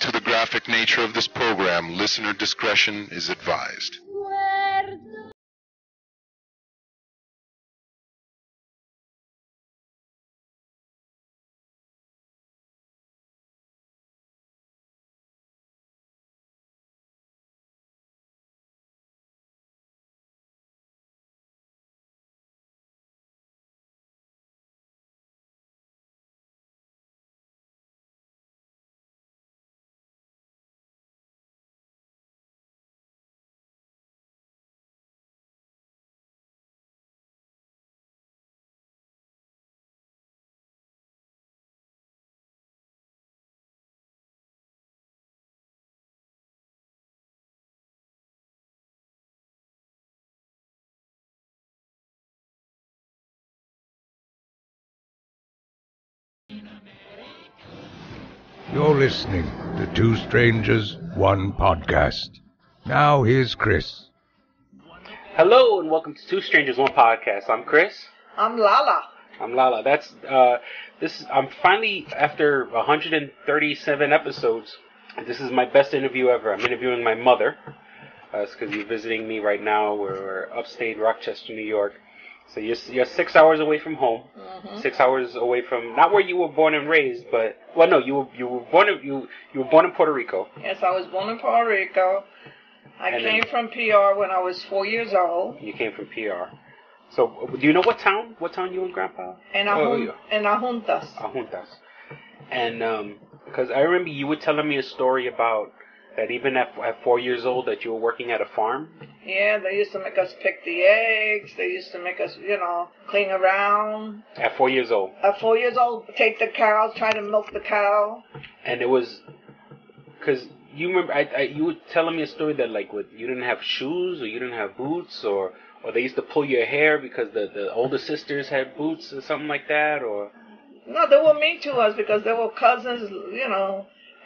to the graphic nature of this program, listener discretion is advised. You're listening to Two Strangers, One Podcast. Now here's Chris. Hello and welcome to Two Strangers, One Podcast. I'm Chris. I'm Lala. That's I'm finally, after 137 episodes, this is my best interview ever. I'm interviewing my mother. It's because you're visiting me right now. We're upstate Rochester, New York. So you're 6 hours away from home, mm-hmm. 6 hours away from not where you were born and raised, but well, no, you were born in Puerto Rico. Yes, I was born in Puerto Rico. I came from PR when I was 4 years old. You came from PR. So do you know what town? What town you and Grandpa? In Adjuntas. Adjuntas. And because I remember you were telling me a story about that even at 4 years old that you were working at a farm. Yeah, they used to make us pick the eggs. They used to make us, clean around. At 4 years old. At 4 years old, take the cows, try to milk the cow. And it was, because you remember, you were telling me a story that you didn't have shoes or you didn't have boots or they used to pull your hair because the older sisters had boots or something like that or. No, they were mean to us because they were cousins,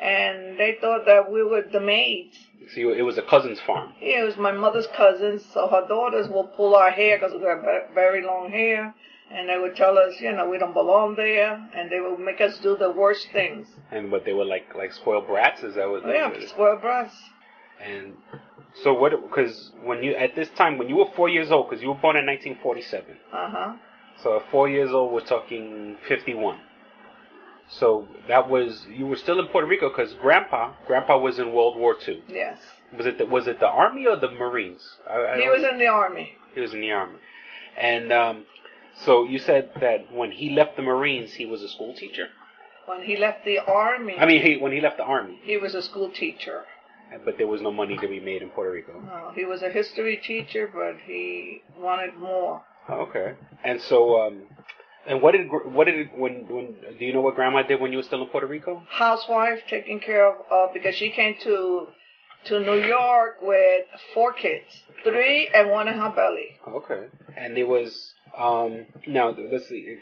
and they thought that we were the maids. So it was a cousin's farm. Yeah, it was my mother's cousins, so her daughters will pull our hair because we had very long hair, and they would tell us, we don't belong there, and they would make us do the worst things. And what they were like spoiled brats, is that what? Yeah, spoiled brats. And so what? Because at this time when you were 4 years old, because you were born in 1947. Uh-huh. So at 4 years old, we're talking 51. So that was, you were still in Puerto Rico because Grandpa was in World War II. Yes. Was it the Army or the Marines? He was in the Army. He was in the Army. And so you said that when he left the Marines, he was a school teacher? When he left the Army. When he left the Army. He was a school teacher. But there was no money to be made in Puerto Rico. No, he was a history teacher, but he wanted more. Okay. And so... And what did do you know what Grandma did when you were still in Puerto Rico? Housewife, taking care of because she came to New York with four kids, three and one in her belly. Okay, and it was now let's see,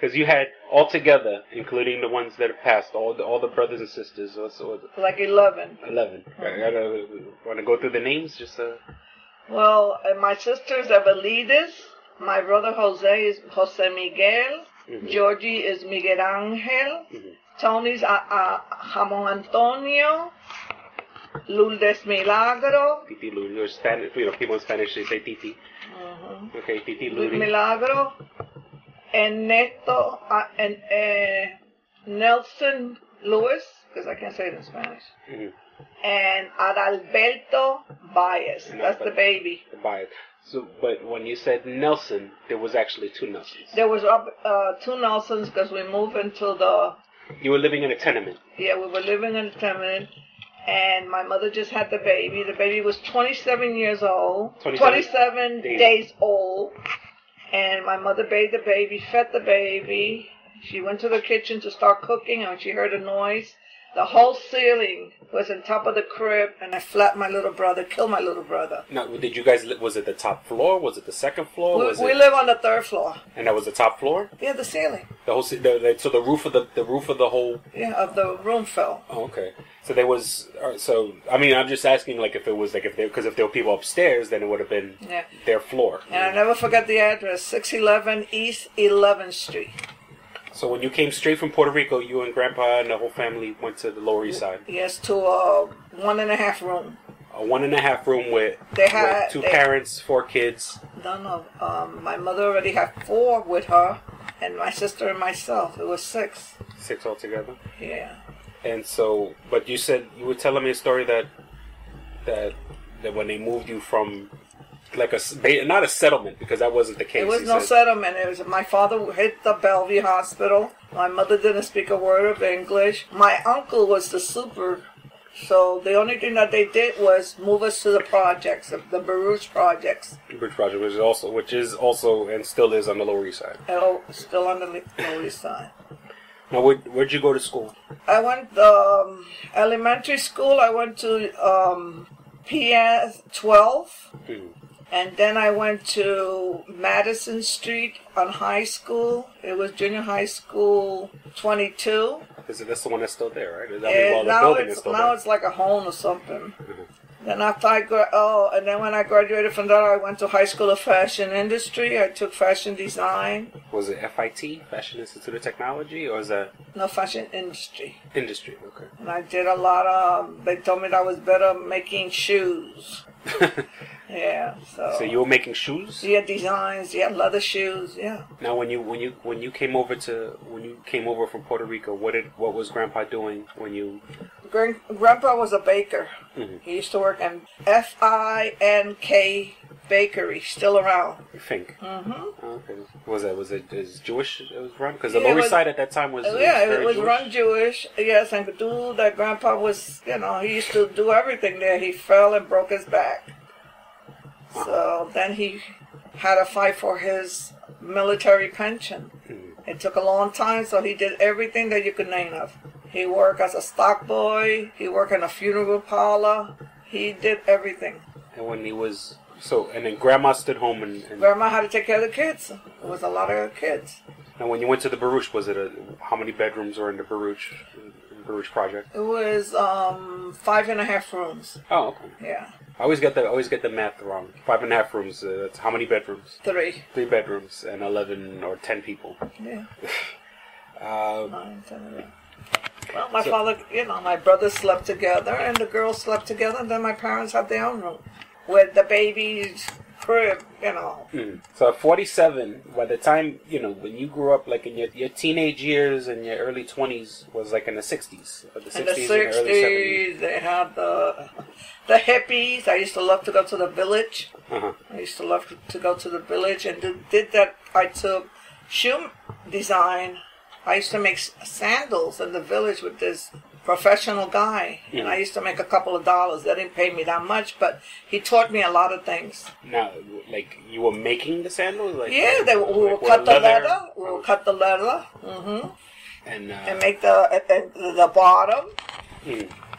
because you had altogether, including the ones that have passed, all the brothers and sisters, so 11. 11. Mm-hmm. I want to go through the names just. Well, my sisters are Velides. My brother Jose is Jose Miguel. Mm-hmm. Georgie is Miguel Angel. Mm-hmm. Tony's Ramon Antonio. Lourdes Milagro. Titi Lourdes. People in Spanish they say Titi. Mm-hmm. Okay, Titi Lourdes. Milagro. And Neto and Nelson Lewis, because I can't say it in Spanish. Mm-hmm. And Adalberto Baez. That's the baby. The Baez. So, but when you said Nelson, there was actually two Nelsons. There was two Nelsons because we moved into the... You were living in a tenement. Yeah, we were living in a tenement, and my mother just had the baby. The baby was 27 years old, 27 days old, and my mother bathed the baby, fed the baby. She went to the kitchen to start cooking, and when she heard a noise, the whole ceiling was on top of the crib, and I flattened my little brother, killed my little brother. Now, did you guys, was it the top floor? Was it the second floor? We live on the third floor. And that was the top floor? Yeah, the ceiling. The whole so the roof of the whole... Yeah, of the room fell. Oh, okay. So there was, I'm just asking, because if there were people upstairs, then it would have been their floor. And I never forget the address, 611 East 11th Street. So when you came straight from Puerto Rico, you and Grandpa and the whole family went to the Lower East Side? Yes, to a 1.5 room. A 1.5 room with parents, 4 kids. No. My mother already had 4 with her, and my sister and myself. It was 6. 6 altogether? Yeah. And so, but you said, you were telling me a story that when they moved you from, like not a settlement, because that wasn't the case. It was no settlement. It was, my father hit the Bellevue Hospital. My mother didn't speak a word of English. My uncle was the super, so the only thing that they did was move us to the projects, the Baruch projects. Baruch project, which is also and still is on the Lower East Side. Oh, still on the Lower East Side. Now, where'd you go to school? I went elementary school. I went to PS 12. And then I went to Madison Street on high school. It was junior high school 22. That's the one that's still there, right? Now it's like a home or something. Then after and then when I graduated from that, I went to High School of Fashion Industry. I took fashion design. Was it FIT, Fashion Institute of Technology, or is that? No, Fashion Industry. Industry, okay. And I did a lot of. They told me that I was better making shoes. Yeah. So you were making shoes? Yeah, designs. Yeah, leather shoes. Yeah. Now, when you came over from Puerto Rico, what was Grandpa doing when you? Grandpa was a baker. Mm-hmm. He used to work in Fink Bakery, still around. Fink. Mm-hmm. Okay. Was it Jewish? It was run because the Lower East Side at that time was. Yeah, it was run Jewish. Yes, and that Grandpa was. You know, he used to do everything there. He fell and broke his back. So then he had to fight for his military pension. It took a long time, so he did everything that you could name of. He worked as a stock boy. He worked in a funeral parlor. He did everything. And when he was and then Grandma stood home and Grandma had to take care of the kids. It was a lot of kids. Now, when you went to the Baruch, was it how many bedrooms were in the Baruch? Baruch project. It was 5.5 rooms. Oh, okay. Yeah. I always get the math wrong. 5.5 rooms. That's how many bedrooms? 3. 3 bedrooms and 11 or 10 people. Yeah. 9, 10, 11. Well, my father, my brothers slept together, and the girls slept together, and then my parents had their own room with the baby's crib, So at 47, by the time, when you grew up, like in your teenage years and your early 20s, was like in the 60s. In the 60s and early 70s. They had the hippies. I used to love to go to the village. Uh-huh. I used to love to go to the village, and did that. I took shoe design. I used to make sandals in the village with this professional guy, and I used to make a couple of dollars. They didn't pay me that much, but he taught me a lot of things. Now, like, you were making the sandals? Like, yeah, we would cut the leather, and make the bottom,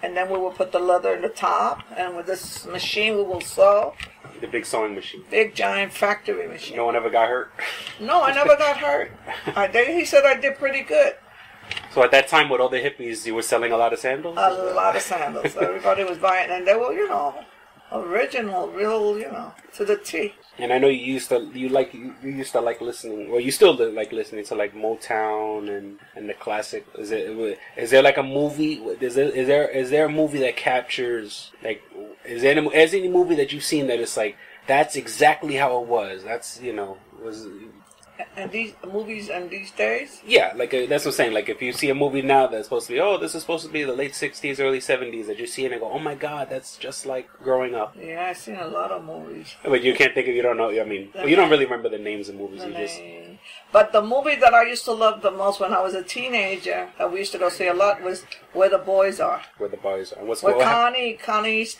and then we would put the leather in the top, and with this machine we will sew. The big sewing machine. Big, giant factory machine. No one ever got hurt? No, I never got hurt. He said I did pretty good. So at that time, with all the hippies, you were selling a lot of sandals? A lot of sandals. Everybody was buying, and they were, original, real, to the T. And I know you used to like listening. Well, you still like listening to like Motown and the classic. Is there like a movie? Is there a movie that captures like? Is there any movie that you've seen that it's like that's exactly how it was? That's. And these movies and these days? Yeah, like that's what I'm saying. Like if you see a movie now that's supposed to be, this is supposed to be the late 60s, early 70s, that you see and go, oh my God, that's just like growing up. Yeah, I've seen a lot of movies. But you can't think of, you don't know, I mean, you don't really remember the names of movies. But the movie that I used to love the most when I was a teenager, that we used to go see a lot, was Where the Boys Are. Where the Boys Are. Connie Francis.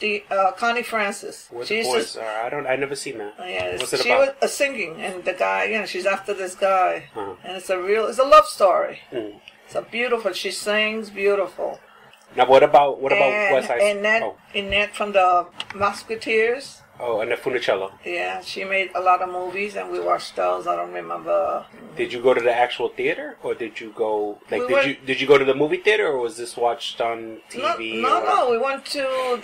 Where the Boys Are. I never seen that. Yeah, what's it about? She was singing, and the guy, she's after this guy, and it's a love story. Mm. It's a beautiful. She sings beautiful. Now, what about West Side? Annette from the Musketeers. Oh, Annette Funicello. Yeah, she made a lot of movies, and we watched those. I don't remember. Did you go to the actual theater, or did you go? Did you go to the movie theater, or was this watched on TV? No. We went to It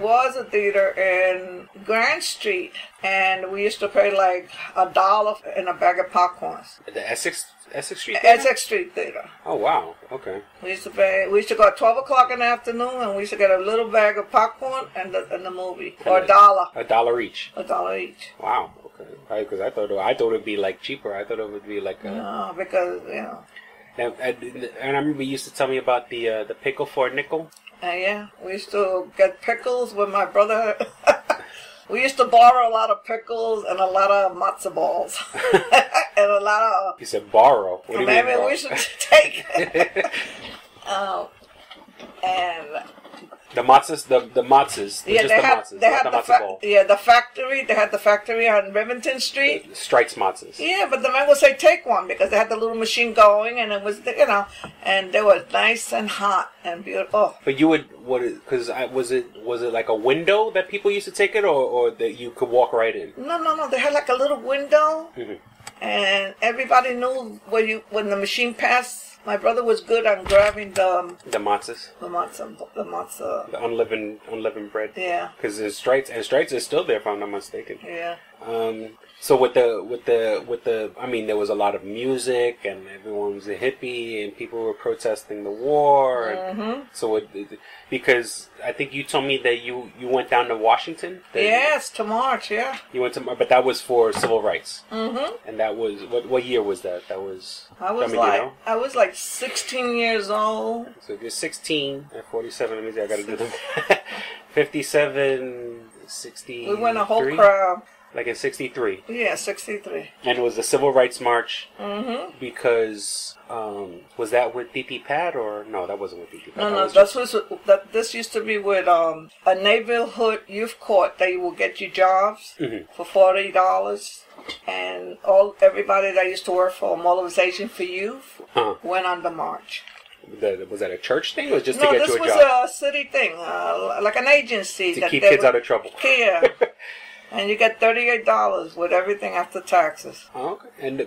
was a theater in Grand Street, and we used to pay like $1 in a bag of popcorns. The Essex Essex Street Theater? Essex Street Theater. Oh, wow. Okay. We used to go at 12 o'clock in the afternoon, and we used to get a little bag of popcorn and the movie. Or $1. $1 each. $1 each. Wow. Okay. Because I thought it'd be like cheaper. I thought it would be like... No, because, you know... And I remember you used to tell me about the pickle for a nickel. Yeah. We used to get pickles with my brother... We used to borrow a lot of pickles and a lot of matzo balls. And a lot of... You said borrow? What do you mean borrow? We should take it. And... The matzos. Yeah, they had the factory on Rivington Street. The Strikes matzos. Yeah, but the man would say take one because they had the little machine going, and it was, you know, and they were nice and hot and beautiful. But you would was it like a window that people used to take it, or that you could walk right in? No. They had like a little window, and everybody knew when the machine passed. My brother was good on grabbing the unleavened bread. Yeah, because the Strikes is still there, if I'm not mistaken. Yeah. So with the, I mean, there was a lot of music, and everyone was a hippie, and people were protesting the war. And so because I think you told me that you went down to Washington. Yes, to march. Yeah. You went to, but that was for civil rights. And that was what year was that? That was. I was like 16 years old. So if you're 16 at 47, let me see, I gotta do them. 57, 60. We went a whole crowd. Like in 63. Yeah, 63. And it was the Civil Rights March because, was that with D.P. Pat or? No, that wasn't with D.P. Pat. This used to be with a neighborhood youth court. They will get you jobs for $40. And everybody that used to work for Mobilization for Youth went on the march. Was that a church thing, or just to get you a job? No, this was a city thing, like an agency. To keep kids out of trouble. Yeah. And you get $38 with everything after taxes. Oh, okay. And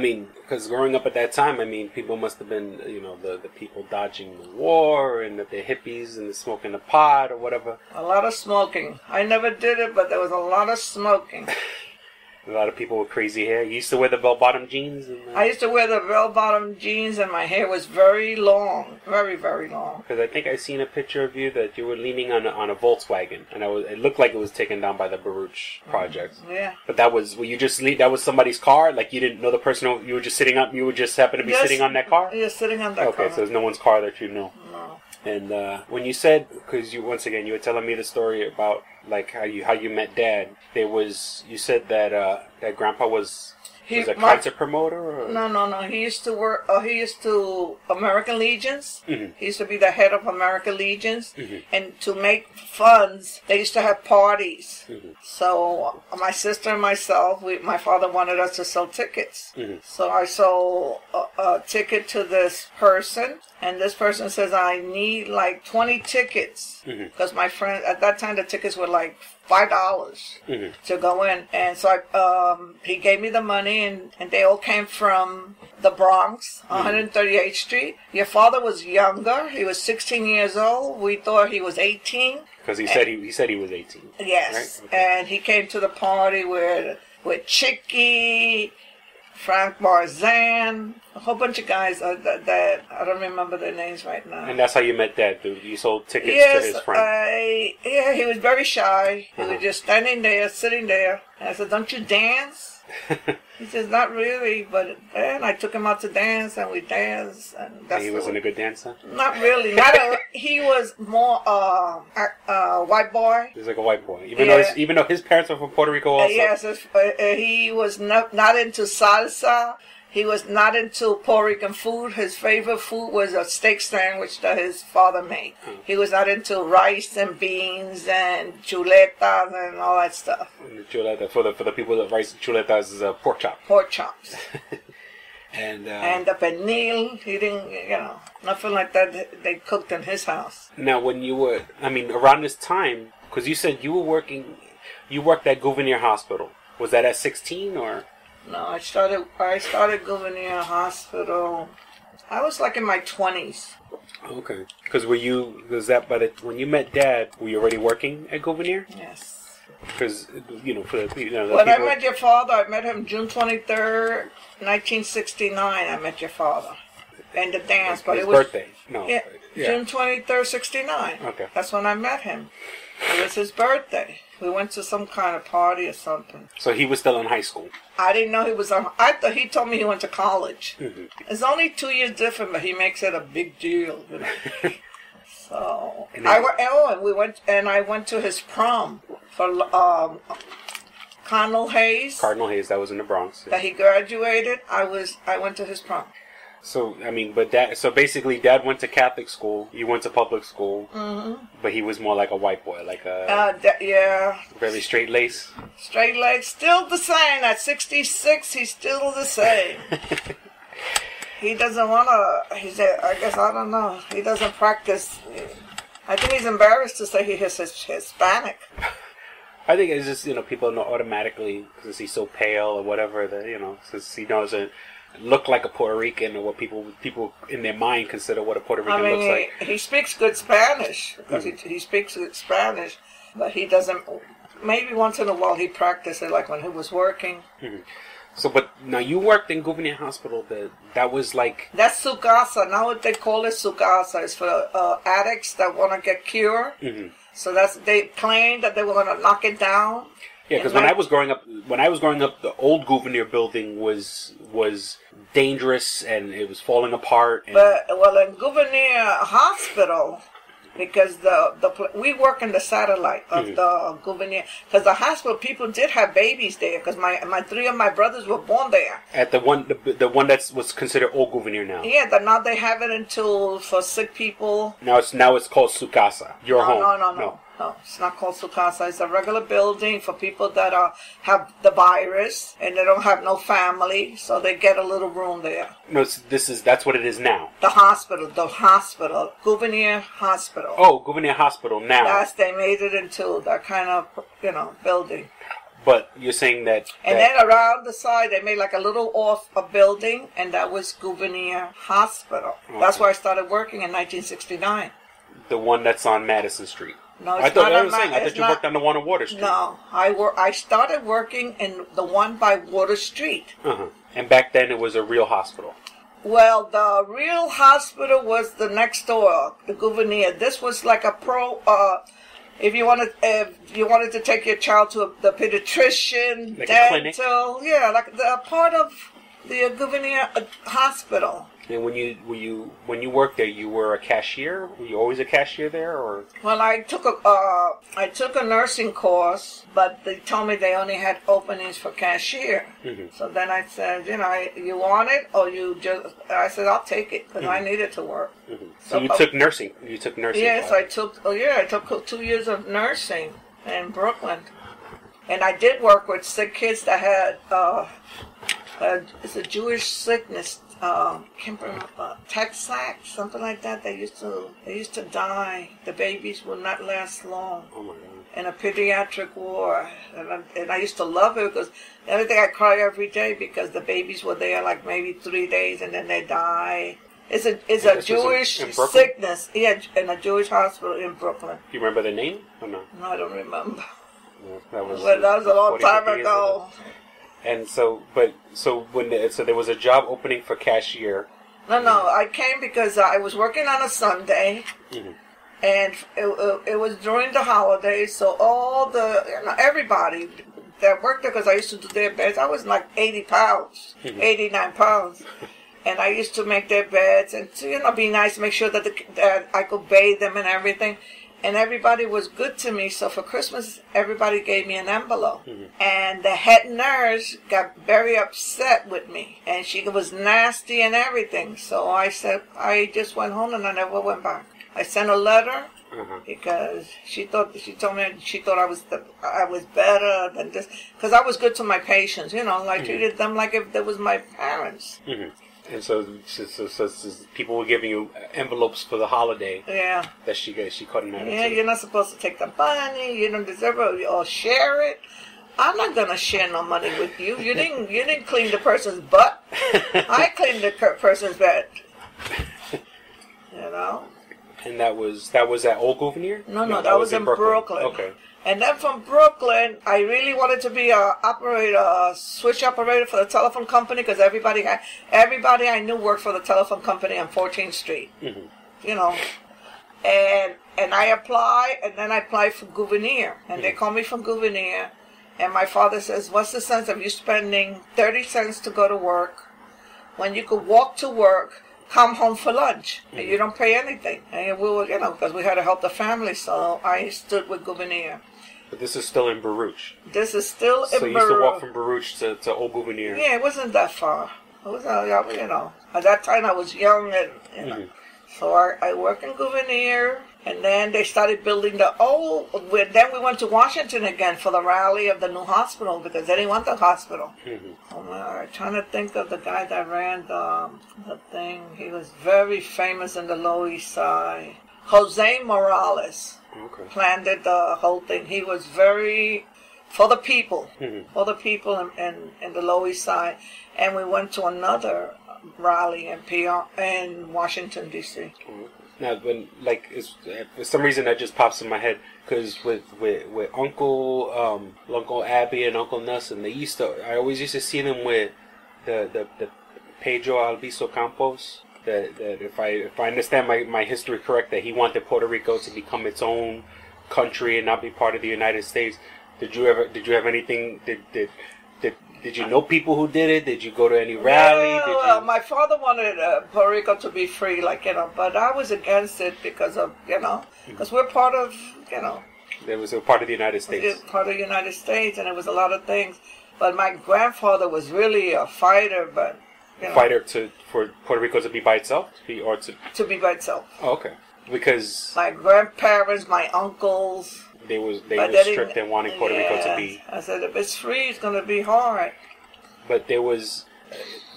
because growing up at that time, I mean, people must have been, you know, the people dodging the war, and the hippies, and the smoking the pot or whatever. A lot of smoking. I never did it, but there was a lot of smoking. A lot of people with crazy hair. You used to wear the bell-bottom jeans? I used to wear the bell-bottom jeans, and my hair was very long. Very, very long. Because I think I seen a picture of you that you were leaning on a Volkswagen, and it looked like it was taken down by the Baruch project. Yeah. But that was, that was somebody's car? Like, you didn't know the person who you were just sitting up? You would just happen to be sitting on that car? Yeah, sitting on that car. Okay, so there's no one's car that you knew. No. And when you said, because once again, you were telling me the story about, like, how you met Dad. You said that that Grandpa was a concert promoter. Or? No. He used to work. He used to American Legions. He used to be the head of American Legions. And to make funds, they used to have parties. So my sister and myself, my father wanted us to sell tickets. So I sold a ticket to this person. And this person says, I need like 20 tickets. Because my friend, at that time, the tickets were like $5 to go in. And so he gave me the money, and they all came from the Bronx, 138th Street. Your father was younger. He was 16 years old. We thought he was 18. Because he said he was 18. Yes. Right? Okay. And he came to the party with Chicky, Frank Marzan, a whole bunch of guys that I don't remember their names right now. And that's how you met Dad, dude? You sold tickets to his friend? Yeah, he was very shy. He was just standing there, sitting there. And I said, don't you dance? He says, not really, but then I took him out to dance, and we danced. And he wasn't a good dancer? Not really. He was more white boy. He was like a white boy, even though his parents were from Puerto Rico also. Yes, he was not into salsa. He was not into Puerto Rican food. His favorite food was a steak sandwich that his father made. He was not into rice and beans and chuletas and all that stuff. And the chuleta, for the people that rice chuletas is pork chop. Pork chops. And the pernil, he didn't, you know, nothing like that. They cooked in his house. Now, around this time, because you said you worked at Gouverneur Hospital. Was that at 16 or? No, I started Gouverneur Hospital. I was like in my 20s. Okay. Because when you met Dad, were you already working at Gouverneur? Yes. Because, you know, for the, you know, the when people... I met your father, I met him June 23rd, 1969. I met your father. And the dance, but his it was... birthday. No. Yeah, yeah. June 23rd, 69. Okay. That's when I met him. It was his birthday. We went to some kind of party or something. So he was still in high school. I didn't know he was on... I thought he told me he went to college. Mm-hmm. It's only 2 years different, but he makes it a big deal. You know? So... And then, I went to his prom for Cardinal Hayes. Cardinal Hayes, that was in the Bronx. Yeah. That he graduated. I went to his prom. So, I mean, but Dad... So, basically, Dad went to Catholic school. You went to public school. Mm-hmm. But he was more like a white boy, like a... yeah. Very straight-laced. Straight-laced. Still the same. At 66, he's still the same. He doesn't want to... He's a, I guess, I don't know. He doesn't practice... I think he's embarrassed to say he's Hispanic. I think it's just, you know, people know automatically, since he's so pale or whatever, that, you know, since he doesn't... look like a Puerto Rican, or what people in their mind consider what a Puerto Rican looks like. He speaks good Spanish because he speaks good Spanish, but he doesn't. Maybe once in a while he practiced it, like when he was working. Mm-hmm. So, but now you worked in Gouverneur Hospital. That was like that's su casa. Now what they call it su casa is for addicts that want to get cured. Mm-hmm. So that's they claimed that they were going to knock it down. Yeah, because when I was growing up, the old Gouverneur building was dangerous and it was falling apart. And but well, in Gouverneur Hospital, because we work in the satellite of the Gouverneur, because the hospital people did have babies there, because my three of my brothers were born there. At the one that was considered old Gouverneur now. Yeah, but now they have it until for sick people. Now it's called su casa, your home. No. No, it's not called su casa. It's a regular building for people that have the virus and they don't have no family, so they get a little room there. No, that's what it is now. The hospital, Gouverneur Hospital. Oh, Gouverneur Hospital now. Yes, they made it into that kind of, you know, building. But you're saying that... And then around the side, they made like a little off a building, and that was Gouverneur Hospital. Okay. That's where I started working in 1969. The one that's on Madison Street. No, it's I thought you worked on the one on Water Street. No, I started working in the one by Water Street. Uh-huh. And back then it was a real hospital. Well, the real hospital was the next door, the Gouverneur. This was like a if you wanted to take your child to the pediatrician, like dental, yeah, like the part of the Gouverneur Hospital. And when you worked there, you were a cashier? Were you always a cashier there, or? Well, I took a nursing course, but they told me they only had openings for cashier. Mm-hmm. So then I said, you know, you want it, or you just? I said, I'll take it because I needed to work. Mm-hmm. So you took nursing. You took nursing. Yes, class. I took 2 years of nursing in Brooklyn, and I did work with sick kids that had it's a Jewish sickness. Tex sack, something like that. They used to die. The babies would not last long. Oh my God. In a pediatric ward, and I used to love it because the other thing I cry every day because the babies were there like maybe 3 days and then they die. It's a Jewish sickness. Yeah, in a Jewish hospital in Brooklyn. Do you remember the name or no? No, I don't remember. Yeah, that was a long time ago. And so there was a job opening for cashier. No, I came because I was working on a Sunday, and it was during the holidays. So all everybody that worked there, because I used to do their beds. I was like 80 pounds, 89 pounds, and I used to make their beds and to, you know, be nice, make sure that that I could bathe them and everything. And everybody was good to me, so for Christmas, everybody gave me an envelope. Mm-hmm. And the head nurse got very upset with me, and she was nasty and everything. So I said, I just went home and I never went back. I sent a letter because she told me I was better than this because I was good to my patients, you know, I treated them like if they was my parents. Mm-hmm. And so people were giving you envelopes for the holiday. Yeah. That she caught an attitude. Yeah, you're not supposed to take the money. You don't deserve it or share it. I'm not gonna share no money with you. You didn't clean the person's butt. I cleaned the person's bed. You know. And that was at Old Gouverneur? No, that was in Brooklyn. Okay. And then from Brooklyn, I really wanted to be a switch operator for the telephone company, because everybody I knew worked for the telephone company on 14th Street. Mm-hmm. You know, and I applied, and then I applied for Gouverneur, and mm-hmm. they called me from Gouverneur, and my father says, "What's the sense of you spending 30 cents to go to work when you could walk to work, come home for lunch, and you don't pay anything?" And we were, you know, because we had to help the family, so I stood with Gouverneur. But this is still in Baruch. This is still in Baruch. So you used to walk from Baruch to Old Gouverneur. Yeah, it wasn't that far. It was, you know, at that time I was young, and, you know. Mm-hmm. So I worked in Gouverneur, and then they started building the old, then we went to Washington again for the rally of the new hospital, because they didn't want the hospital. Mm-hmm. I'm trying to think of the guy that ran the thing. He was very famous in the Lower East Side. Jose Morales planned the whole thing. He was very for the people, mm-hmm. for the people in the Lower East Side. And we went to another rally in Washington, D.C. Mm-hmm. Now, when, like, for some reason that just pops in my head, because with Uncle Abby and Uncle Nuss in the East, I always used to see them with the Pedro Albizu Campos. That if I understand my history correct, that he wanted Puerto Rico to become its own country and not be part of the United States. Did you have anything? Did you know people who did it? Did you go to any rally? Well, my father wanted Puerto Rico to be free, like, you know, but I was against it because of, you know, because we're part of, you know. It was a part of the United States. It was part of the United States, and it was a lot of things. But my grandfather was really a fighter, but, you know. Fighter for Puerto Rico to be by itself? To be by itself. Oh, okay. Because my grandparents, my uncles... They were strict and wanting Puerto Rico to be. I said, if it's free, it's going to be hard. But there was,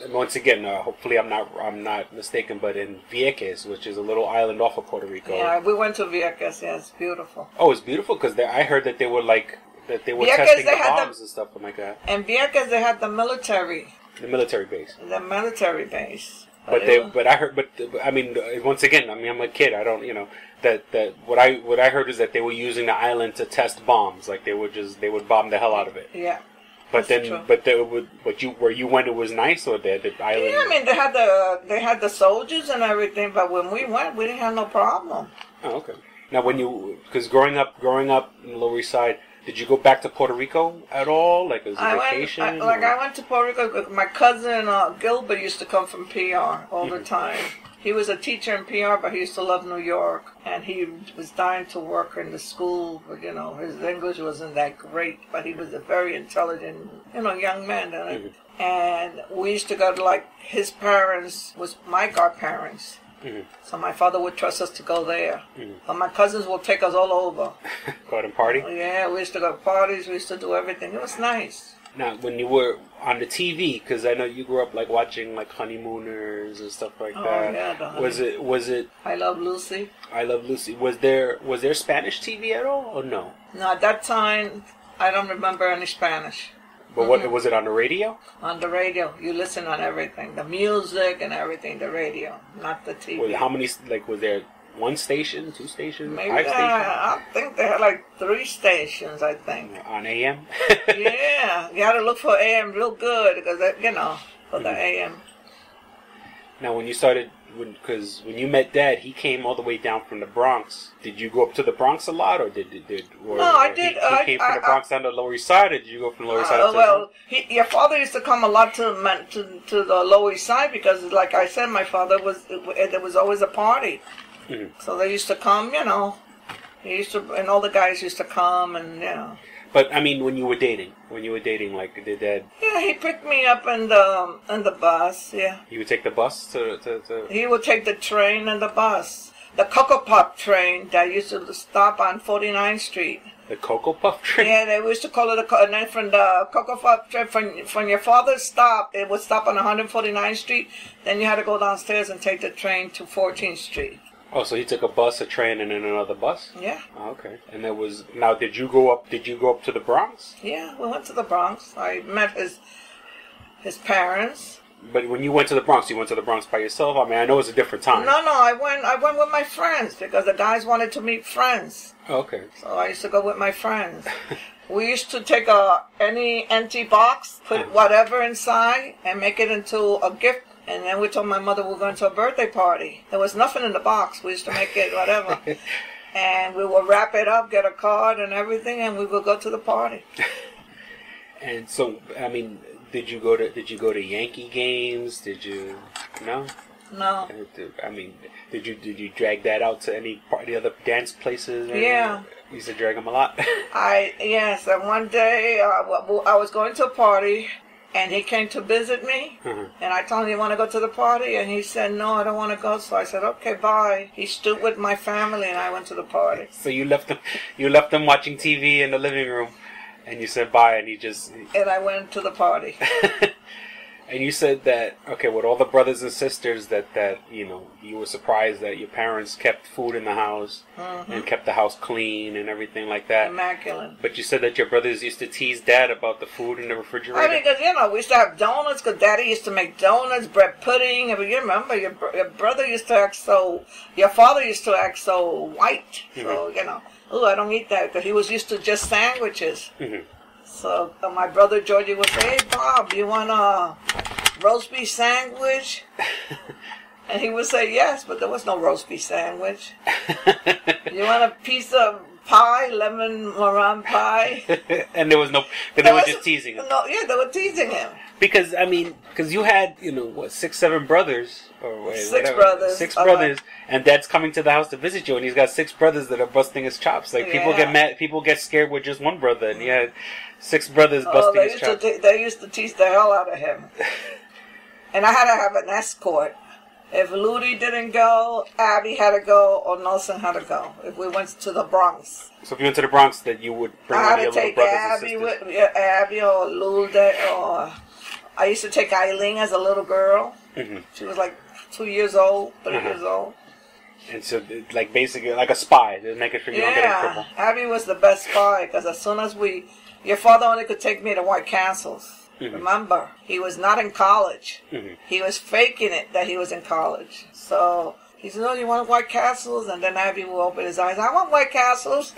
once again, hopefully I'm not mistaken, but in Vieques, which is a little island off of Puerto Rico. Yeah, we went to Vieques. Yeah, it's beautiful. Oh, it's beautiful, because I heard that they were like that they were Vieques, testing the bombs and stuff like that. And Vieques, they had the military base. But I'm a kid. I don't, you know, that what I heard is that they were using the island to test bombs. Like they would bomb the hell out of it. Yeah. But then, true. But there would, but you where you went, it was nice, or the island. Yeah, I mean they had the soldiers and everything, but when we went, we didn't have no problem. Oh, okay. Now, because growing up in the Lower East Side. Did you go back to Puerto Rico at all, like as a vacation? I went to Puerto Rico. My cousin Gilbert used to come from PR all the time. He was a teacher in PR, but he used to love New York, and he was dying to work in the school. But, you know, his English wasn't that great, but he was a very intelligent, you know, young man. And we used to go to, like, his parents was my godparents. Mm-hmm. So my father would trust us to go there. Mm-hmm. But my cousins would take us all over. Go out and party? Yeah, we used to go to parties. We used to do everything. It was nice. Now, when you were on the TV, because I know you grew up like watching like Honeymooners and stuff like that. Oh yeah, was it? I Love Lucy. I Love Lucy. Was there Spanish TV at all, or no? No, at that time I don't remember any Spanish. But mm-hmm. What was it on the radio? On the radio, you listen on everything, the music and everything, the radio, not the TV. Well, how many? Like, was there one station, two stations, maybe five stations? I think they had like 3 stations. I think on AM. Yeah, you had to look for AM real good because you know for the AM. Now, when you started. Because when you met Dad, he came all the way down from the Bronx. Did you go up to the Bronx a lot, or I did. He came from the Bronx down to the Lower East Side, or did you go from the Lower East Side? Well, your father used to come a lot to the Lower East Side because, like I said, my father was. There was always a party, mm-hmm. so they used to come. You know, and all the guys used to come, and you know. But I mean, when you were dating, like did Dad? Yeah, he picked me up in the bus. Yeah. He would take the bus to. He would take the train and the bus, the Cocoa Puff train that used to stop on 49th Street. The Cocoa Puff train. Yeah, they used to call it and then from the Cocoa Puff train from your father's stop, it would stop on 149th Street. Then you had to go downstairs and take the train to 14th Street. Oh, so he took a bus, a train, and then another bus? Yeah. Oh, okay. And there was... Now, did you go up to the Bronx? Yeah, we went to the Bronx. I met his parents. But when you went to the Bronx, you went to the Bronx by yourself? I mean, I know it's a different time. No, I went with my friends because the guys wanted to meet friends. Okay. So I used to go with my friends. We used to take any empty box, put whatever inside, and make it into a gift. And then we told my mother we were going to a birthday party. There was nothing in the box. We used to make it whatever. And we would wrap it up, get a card and everything, and we would go to the party. And so, I mean... Did you go to Yankee games? Did you no? No. I mean, did you drag that out to any party other dance places? Yeah. You used to drag them a lot. Yes. And one day I was going to a party, and he came to visit me, and I told him, "You want to go to the party?" And he said, "No, I don't want to go." So I said, "Okay, bye." He stood with my family, and I went to the party. So you left them watching TV in the living room. And you said bye, and he just... And I went to the party. And you said that, okay, with all the brothers and sisters, that you know, you were surprised that your parents kept food in the house and kept the house clean and everything like that. Immaculate. But you said that your brothers used to tease Dad about the food in the refrigerator. I mean, because, you know, we used to have donuts, because Daddy used to make donuts, bread pudding. I mean, you remember, your brother used to act so... Your father used to act so white, so, you know... Oh, I don't eat that, because he was used to just sandwiches. So my brother Georgie would say, "Hey, Bob, you want a roast beef sandwich?" And he would say, "Yes," but there was no roast beef sandwich. "You want a piece of pie, lemon meringue pie?" And there was no, because they were just teasing him. No, yeah, they were teasing him. Because, I mean, because you had, you know, what, six, seven brothers? Six brothers, and Dad's coming to the house to visit you, and he's got six brothers that are busting his chops. Like, people get mad, people get scared with just one brother, and he had six brothers busting his chops. They used to tease the hell out of him. And I had to have an escort. If Ludie didn't go, Abby had to go, or Nelson had to go. If we went to the Bronx. So if you went to the Bronx, then you would bring one of your little brothers and sisters. I had to take Abby or Ludie, or... I used to take Eileen as a little girl. She was like 2 years old, 3 years old. And so, like, basically, like a spy. Just making sure you don't get in trouble. Yeah, Abby was the best spy, because as soon as we... Your father only could take me to White Castles. Remember, he was not in college. He was faking it that he was in college. So he said, "Oh, you want White Castles?" And then Abby would open his eyes. "I want White Castles."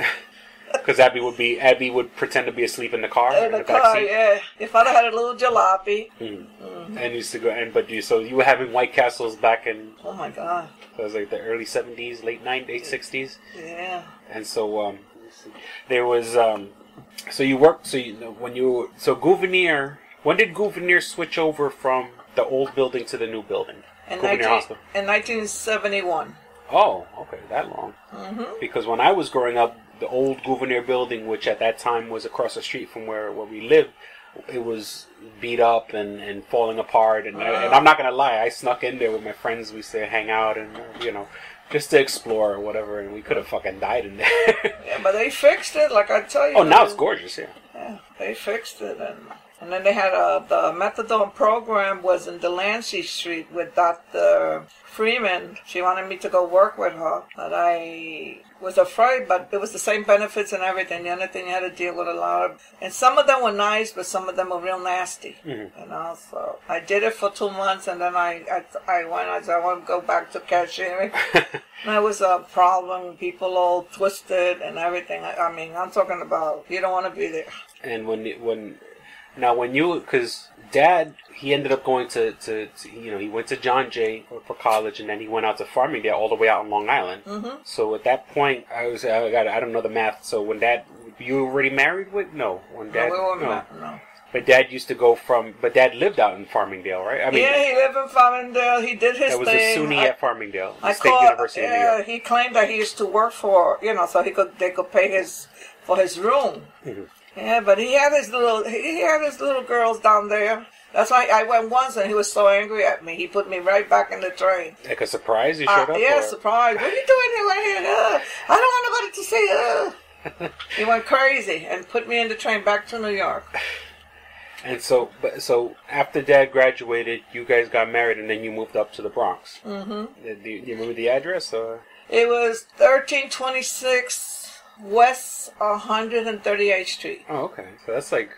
Because Abby would pretend to be asleep in the car. In the car, yeah. Your father had a little jalopy. And used to go. And but you, so you were having White Castles back in. Oh my God. It was like the early '70s, late '60s. Yeah. And so there was so you worked. So you know, when you Gouverneur. When did Gouverneur switch over from the old building to the new building? In 1971. Oh, okay, that long. Because when I was growing up, the old Gouverneur building, which at that time was across the street from where we lived, it was beat up and falling apart. And, and I'm not going to lie, I snuck in there with my friends. We used to hang out and, you know, just to explore or whatever. And we could have fucking died in there. Yeah, but they fixed it, like I tell you. Oh, now it's gorgeous, yeah. Yeah, they fixed it And then they had the methadone program was in Delancey Street with Dr. Freeman. She wanted me to go work with her, but I was afraid. But it was the same benefits and everything. The only thing you had to deal with a lot of, and some of them were nice, but some of them were real nasty. You know, so I did it for 2 months, and then I went. I said I want to go back to cashiering. And it was a problem. People all twisted and everything. I mean, I'm talking about you don't want to be there. And when you, because Dad, he ended up going to, you know, he went to John Jay for college, and then he went out to Farmingdale, all the way out on Long Island. So at that point, I don't know the math. So when Dad, you were already married with? No. When Dad, no. But Dad used to go from, but Dad lived out in Farmingdale, right? I mean, yeah, he lived in Farmingdale. He did his thing. That was a SUNY at Farmingdale, the State University of New York. He claimed that he used to work for, you know, so they could pay for his room. Yeah, but he had his little girls down there. That's why I went once, and he was so angry at me. He put me right back in the train. Like a surprise, you showed up. Yeah, surprise. What are you doing here? Right here? I don't want to go to see. He went crazy and put me in the train back to New York. And so after Dad graduated, you guys got married, and then you moved up to the Bronx. Do you remember the address? Or? It was 1326. West 138th Street. Oh, okay. So that's a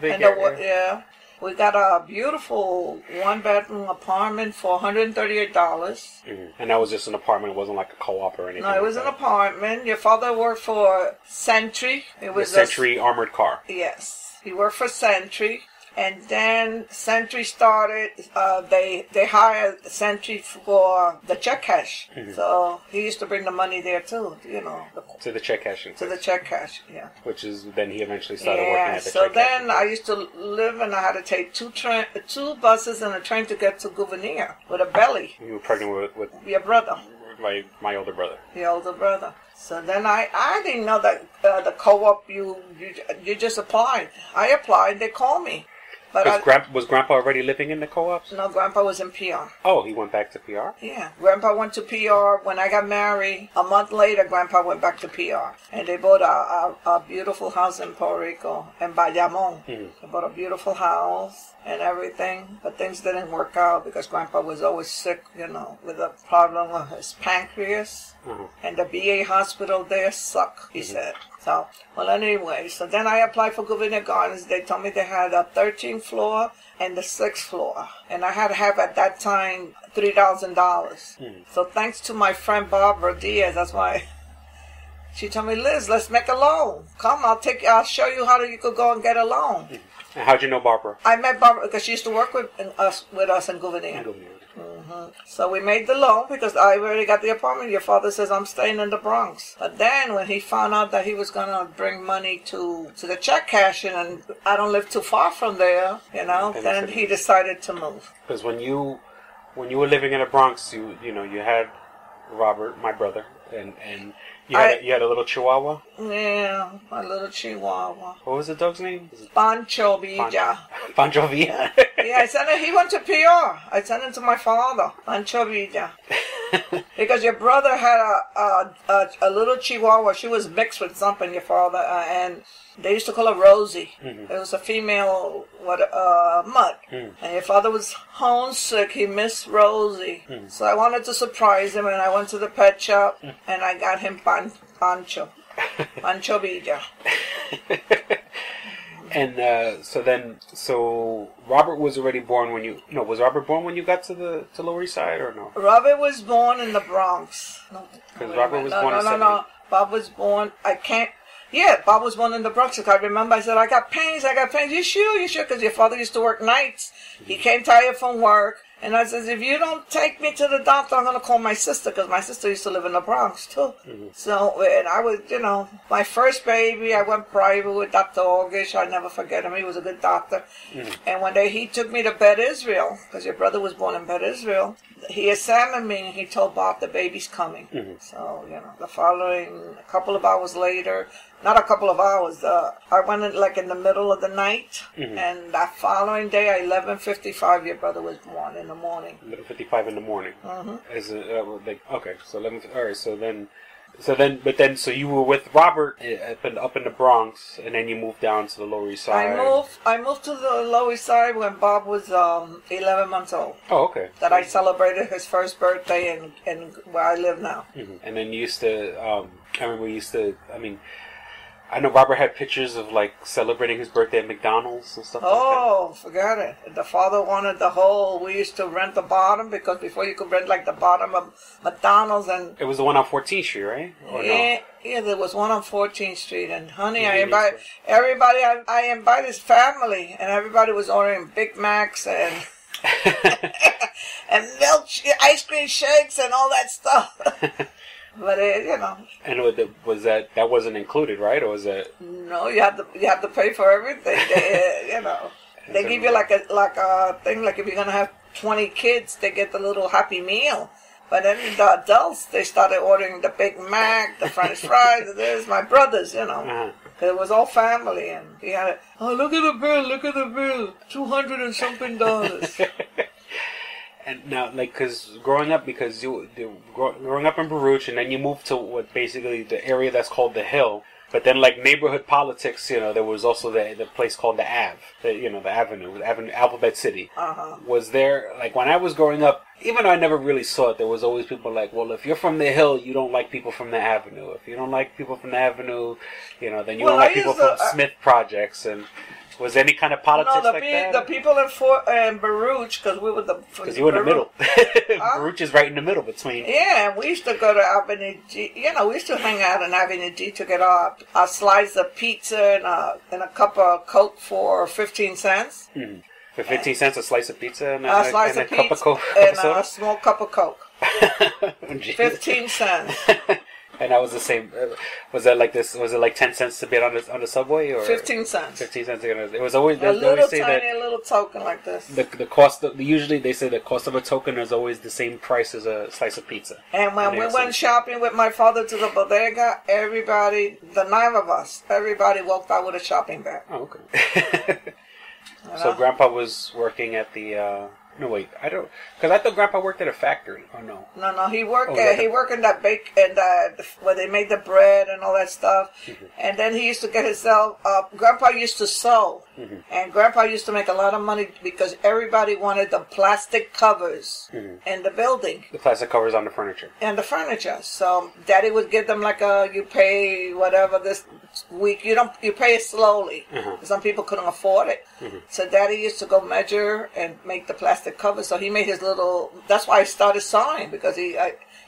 big area. Yeah. We got a beautiful one-bedroom apartment for $138. Mm-hmm. And that was just an apartment? It wasn't like a co-op or anything? No, it was an apartment. Your father worked for Sentry. It was the Sentry armored car. Yes. He worked for Sentry. And then Sentry started, they hired Sentry for the check cash. Mm-hmm. So he used to bring the money there too, you know. To the check cashing. To the check cash, yeah. Which is, then he eventually started working at the check cash. So then I used to live and I had to take two buses and a train to get to Gouverneur with a belly. You were pregnant with your brother. My older brother. The older brother. So then I didn't know that the co-op, you just applied. I applied, they called me. Was Grandpa already living in the co-ops? No, Grandpa was in PR. Oh, he went back to PR? Yeah. Grandpa went to PR. When I got married, a month later, Grandpa went back to PR. And they bought a beautiful house in Puerto Rico, in Bayamón. Mm-hmm. They bought a beautiful house and everything. But things didn't work out because Grandpa was always sick, you know, with a problem with his pancreas. Mm-hmm. And the VA hospital there sucked, he mm-hmm. said. So, well, anyway, so then I applied for Gouverneur Gardens. They told me they had a 13th floor and the 6th floor. And I had to have, at that time, $3,000. Mm-hmm. So thanks to my friend Barbara Diaz, that's why she told me, Liz, let's make a loan. Come, I'll show you how you could go and get a loan. Mm-hmm. How'd you know Barbara? I met Barbara because she used to work with us in Gouverneur. Mm-hmm. So we made the loan because I already got the apartment. Your father says, I'm staying in the Bronx. But then when he found out that he was going to bring money to the check cashing, and I don't live too far from there, you know, then he decided to move. Because when you were living in the Bronx, you had Robert, my brother, and you had a little chihuahua? Yeah, a little chihuahua. What was the dog's name? Pancho Villa. Pancho Villa? Yeah, I sent him. He went to PR. I sent him to my father, Pancho Villa. Because your brother had a little chihuahua. She was mixed with something, your father, and they used to call her Rosie. Mm-hmm. It was a female mutt. Mm. And your father was homesick. He missed Rosie. Mm. So I wanted to surprise him, and I went to the pet shop, and I got him Pancho Villa. And so Robert was already born when you... No, was Robert born when you got to Lower East Side or no? Robert was born in the Bronx. Bob was born in the Bronx. I remember I said, I got pains. You sure? Because your father used to work nights. Mm-hmm. He came tired from work. And I says, if you don't take me to the doctor, I'm going to call my sister, because my sister used to live in the Bronx, too. Mm-hmm. So, and I was, you know, my first baby, I went private with Dr. Augish. I never forget him. He was a good doctor. Mm-hmm. And one day he took me to Beth Israel, because your brother was born in Beth Israel. He examined me, and he told Bob the baby's coming. Mm-hmm. So, you know, the following, a couple of hours later... Not a couple of hours. I went in, like, in the middle of the night, mm-hmm. and that following day, at 11:55, your brother was born in the morning. 11:55 in the morning. Mm-hmm. So you were with Robert up in the Bronx, and then you moved down to the Lower East Side. I moved to the Lower East Side when Bob was 11 months old. Oh, okay. I celebrated his first birthday in where I live now. Mm-hmm. And then you used to, I know Robert had pictures of, like, celebrating his birthday at McDonald's and stuff like that. Oh, forget it. The father wanted the whole... We used to rent the bottom, because before you could rent, like, the bottom of McDonald's and... It was the one on 14th Street, right? Or yeah. No? Yeah, there was one on 14th Street, and honey, I invited everybody. I invited his family, and everybody was ordering Big Macs and... and milk, ice cream shakes and all that stuff. But you know. And was that wasn't included, right? Or was that? No, you have to pay for everything. They, you know, they give you like a thing. Like if you're gonna have 20 kids, they get the little happy meal. But then the adults, they started ordering the Big Mac, the French fries. There's my brothers, you know. Uh-huh. It was all family, and we had it. Oh, look at the bill, $200 and something. And now, like, because growing up in Baruch, and then you moved to what basically the area that's called the Hill. But then, like, neighborhood politics, you know, there was also the place called the Ave, the Avenue, Alphabet City. Uh-huh. Was there, like, when I was growing up, even though I never really saw it, there was always people like, well, if you're from the Hill, you don't like people from the Avenue. If you don't like people from the Avenue, you know, then you don't like people from Smith Projects and... Was there any kind of politics like that? No, the people in Baruch, because we were the... Because you were in the middle. Baruch is right in the middle between... Yeah, we used to go to Avenue G. You know, we used to hang out in Avenue G to get our slice of pizza and a cup of Coke for 15 cents. Mm. For 15 cents, a slice of pizza and a slice and of a pizza cup of Coke? And a small cup of Coke. 15 cents. And that was the same. Was that like this? Was it like 10 cents to get on the subway, or 15 cents? 15 cents to get on. It was always a little tiny little token like this. The cost. Usually they say the cost of a token is always the same price as a slice of pizza. And when we went shopping with my father to the bodega, everybody, the 9 of us, everybody walked out with a shopping bag. Oh, okay. So Grandpa was working at the. No wait, I don't. Because I thought Grandpa worked at a factory. Oh no. No, no, he worked. He worked in that bake and where they made the bread and all that stuff. Mm-hmm. And then he used to get himself. Grandpa used to sew, mm-hmm. and Grandpa used to make a lot of money because everybody wanted the plastic covers mm-hmm. in the building. The plastic covers on the furniture. And the furniture. So Daddy would give them like a you pay whatever this week. You don't. You pay it slowly. Mm-hmm. Some people couldn't afford it, mm-hmm. so Daddy used to go measure and make the plastic. The cover, so he made his little. That's why I started sewing because he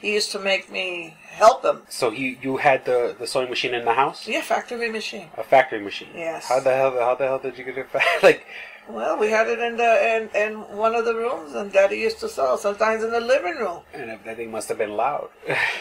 used to make me help him. So you had the sewing machine in the house? Yeah, factory machine. A factory machine. Yes. How the hell did you get it? Like, well, we had it in one of the rooms, and Daddy used to sew. Sometimes in the living room. And that thing must have been loud.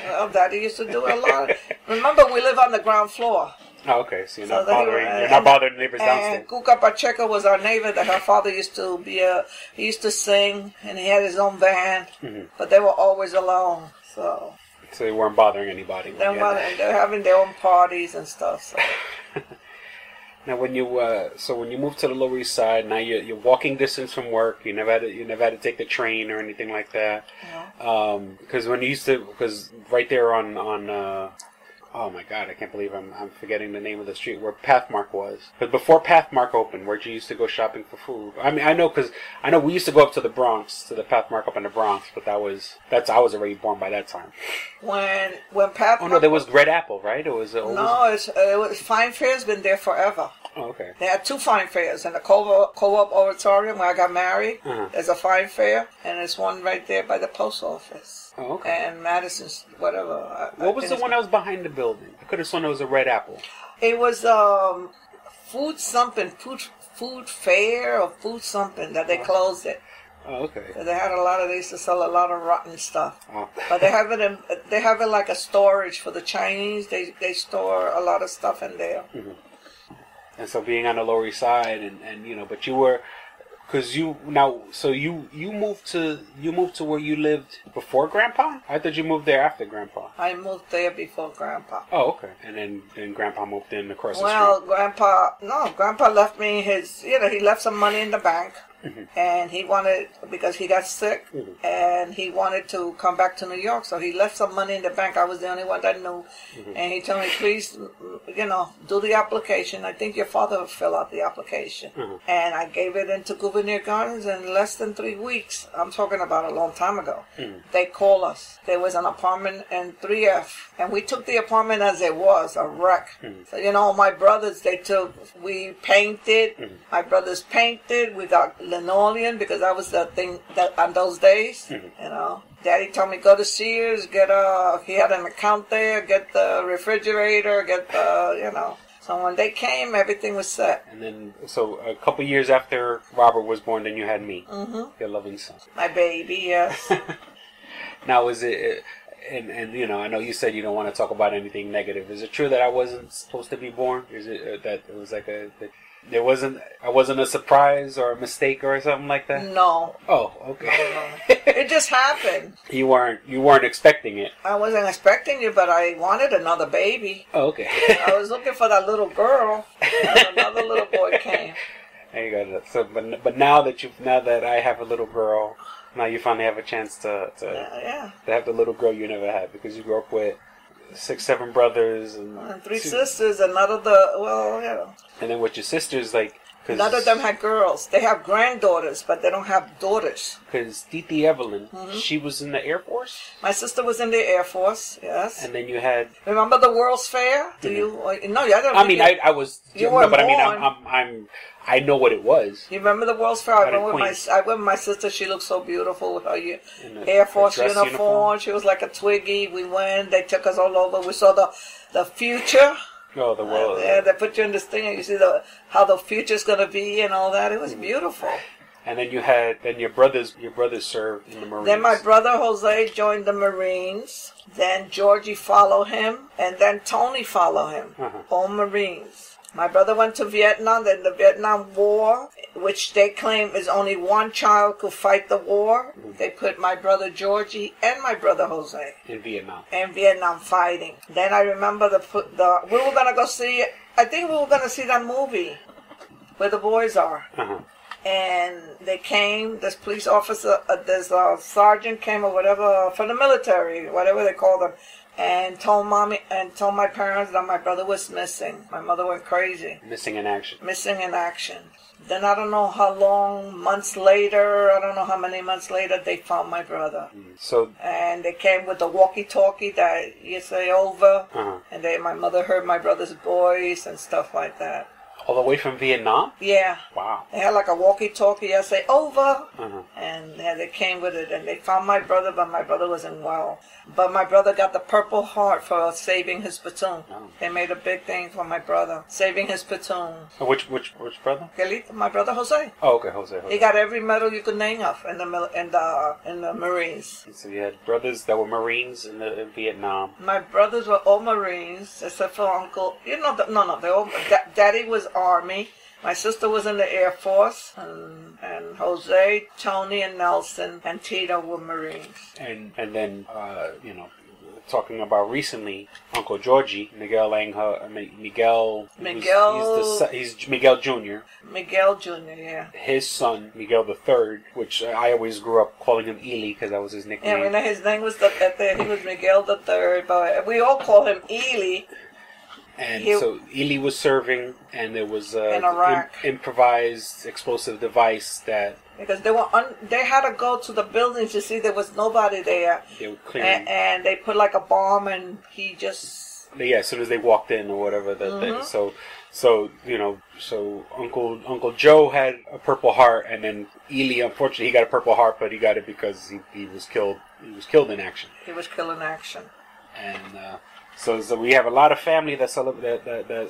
Well, Daddy used to do it a lot. Remember, we live on the ground floor. Oh, okay, so you're not bothering. You're not bothering the neighbors downstairs. And Cuca Pacheco was our neighbor. That her father used to be he used to sing, and he had his own band. Mm-hmm. But they were always alone, so they weren't bothering anybody. They're having their own parties and stuff. So. Now, when you moved to the Lower East Side, now you're walking distance from work. You never had to take the train or anything like that. No. Because because right there on. Oh my God! I can't believe I'm forgetting the name of the street where Pathmark was. But before Pathmark opened, where'd you used to go shopping for food? I mean, I know we used to go up to the Bronx, to the Pathmark up in the Bronx. But I was already born by that time. When Pathmark. Oh no, there was Red Apple, right? It was Fine Fair's been there forever. Oh, okay. They had 2 Fine Fairs in the Co-op Auditorium where I got married. Uh-huh. There's a Fine Fair, and there's one right there by the post office. Oh, okay. And Madison's whatever. What was the one that was behind the building? I could have sworn it was a Red Apple. It was food fair or food something that they closed it. Oh, okay. They had they used to sell a lot of rotten stuff. Oh. But they have it like a storage for the Chinese. They store a lot of stuff in there. Mm-hmm. And so being on the Lower East Side and you know, but you were. Cause you moved to where you lived before Grandpa? I thought you moved there after Grandpa. I moved there before Grandpa. Oh, okay. And then Grandpa moved in across the street. Well, Grandpa left me his. You know, he left some money in the bank, mm-hmm. and he wanted because he got sick, mm-hmm. and he wanted to come back to New York. So he left some money in the bank. I was the only one that knew, mm-hmm. and he told me, please, you know, do the application. I think your father will fill out the application, mm-hmm. and I gave it into Gouverneur Gardens in less than 3 weeks. I'm talking about a long time ago. Mm. They call us. There was an apartment in 3F, and we took the apartment as it was, a wreck. Mm. So, you know, my brothers, we painted. Mm. My brothers painted. We got linoleum because that was the thing that on those days, mm. you know. Daddy told me, go to Sears, he had an account there, get the refrigerator, get the, you know. So when they came, everything was set. And then, so a couple years after Robert was born, then you had me, mm-hmm. your loving son. My baby, yes. Now, is it, and you know, I know you said you don't want to talk about anything negative. Is it true that I wasn't supposed to be born? Is it that it was like I wasn't a surprise or a mistake or something like that? No. Oh, okay. No. It just happened. You weren't expecting it. I wasn't expecting you, but I wanted another baby. Oh, okay. I was looking for that little girl, and another little boy came. There you go. So, but now that I have a little girl, now you finally have a chance to have the little girl you never had because you grew up with 6, 7 brothers and 3 sisters, and none of the well, you know. And then with your sisters, like. None of them had girls. They have granddaughters, but they don't have daughters. Because Titi Evelyn, she was in the Air Force? My sister was in the Air Force, yes. And then you had... Remember the World's Fair? Do you... No, I don't... I mean, I was... You were born. I mean, I know what it was. You remember the World's Fair? I went with my sister. She looked so beautiful with her Air Force uniform. She was like a Twiggy. We went. They took us all over. We saw the future. Oh, the world. Yeah, they put you in this thing and you see how the future's going to be and all that. It was beautiful. And then you had, and your brothers served in the Marines. Then my brother Jose joined the Marines. Then Georgie followed him. And then Tony followed him. All Marines. My brother went to Vietnam. Then the Vietnam War, which they claim is only one child could fight the war. They put my brother Georgie and my brother Jose in Vietnam. In Vietnam fighting. Then I remember we were gonna go see. I think we were gonna see that movie, Where the Boys Are. And they came. This police officer, this sergeant came or whatever from the military, whatever they call them. And told my parents that my brother was missing. My mother went crazy. Missing in action. Missing in action. Then I don't know how long, months later, I don't know how many months later, they found my brother. And they came with the walkie-talkie that you say over. And my mother heard my brother's voice and stuff like that. All the way from Vietnam? Yeah. Wow. They had like a walkie-talkie, I say, over. And they came with it, and they found my brother, but my brother wasn't well. But my brother got the Purple Heart for saving his platoon. They made a big thing for my brother, saving his platoon. Which brother? My brother Jose. Oh, okay, Jose. He got every medal you could name of in the Marines. So you had brothers that were Marines in Vietnam. My brothers were all Marines, except for Uncle. They all. Daddy was Army. My sister was in the Air Force, and Jose, Tony, and Nelson, and Tito were Marines. And then, talking about recently, Uncle Georgie, Miguel Angel, he's Miguel Jr. Miguel Jr., yeah. His son, Miguel the Third, which I always grew up calling him Ely because that was his nickname. Yeah, his name was he was Miguel the Third, but we all call him Ely. And so Ely was serving, and there was an improvised explosive device that... Because they had to go to the buildings. You see, there was nobody there. They were clearing. And they put like a bomb, and he just... Yeah, as soon as they walked in or whatever, that thing. So Uncle Joe had a Purple Heart, and then Ely, unfortunately, he got a Purple Heart, but he got it because he was killed. He was killed in action. And... So we have a lot of family that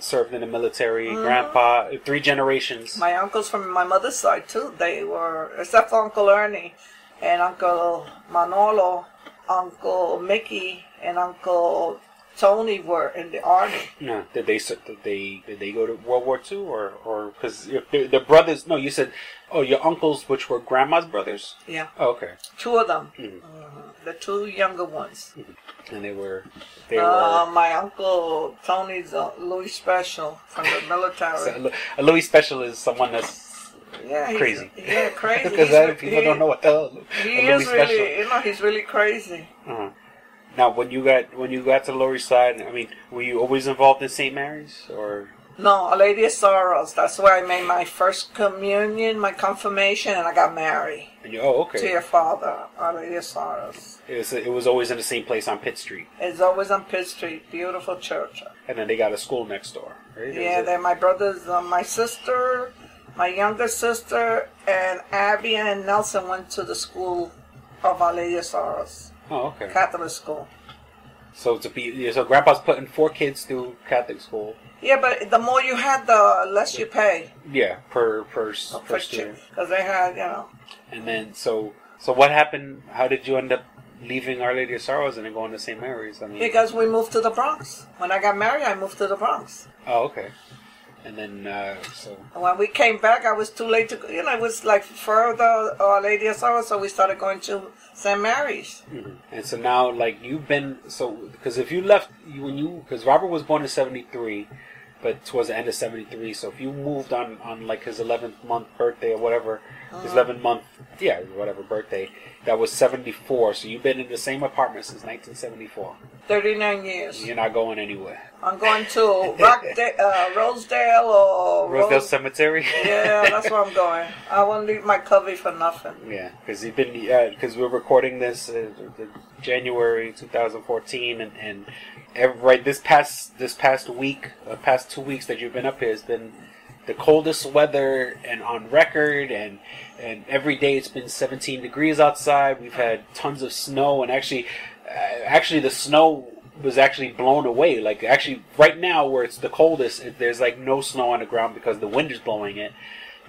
served in the military. Grandpa, 3 generations. My uncles from my mother's side too. They were, except for Uncle Ernie, and Uncle Manolo, Uncle Mickey, and Uncle Tony were in the Army. No, did they go to World War II or because the brothers? No, you said, your uncles, which were grandma's brothers. Yeah. Oh, okay. 2 of them. The 2 younger ones. And they were my Uncle Tony's Louis Special from the military. A Louis Special is someone that's crazy. Yeah, crazy. Because people don't know what the hell Louis Special is. He's really crazy. Now, when you got to Lower East Side, were you always involved in Saint Mary's or? No, Our Lady of Sorrows. That's where I made my first communion, my confirmation, and I got married. Oh, okay. To your father, Our Lady of Sorrows. It was always in the same place on Pitt Street. It's always on Pitt Street. Beautiful church. And then they got a school next door, right? Yeah, then my brothers, my sister, my younger sister, and Abby and Nelson went to the school of Our Lady of Sorrows. Oh, okay. Catholic school. So Grandpa's putting 4 kids through Catholic school. Yeah, but the more you had, the less you pay. Yeah, per student. Because they had, And then, so what happened? How did you end up leaving Our Lady of Sorrows and then going to St. Mary's? Because we moved to the Bronx. When I got married, I moved to the Bronx. Oh, okay. And then, when we came back, I was too late to, it was like further Our Lady of Sorrows, so we started going to St. Mary's. And so now, because if you left, because Robert was born in 73, but towards the end of 73, so if you moved on like his 11th month birthday or whatever, his 11th month, whatever birthday, that was 74, so you've been in the same apartment since 1974. 39 years. You're not going anywhere. I'm going to Rosedale or Rosedale Cemetery. Yeah, that's where I'm going. I won't leave my cubby for nothing. Yeah, because you've been because we're recording this January 2014, and every, past 2 weeks that you've been up here has been the coldest weather and on record, and every day it's been 17 degrees outside. We've had tons of snow, and actually the snow was actually blown away. Like, actually right now where it's the coldest, there's like no snow on the ground because the wind is blowing it.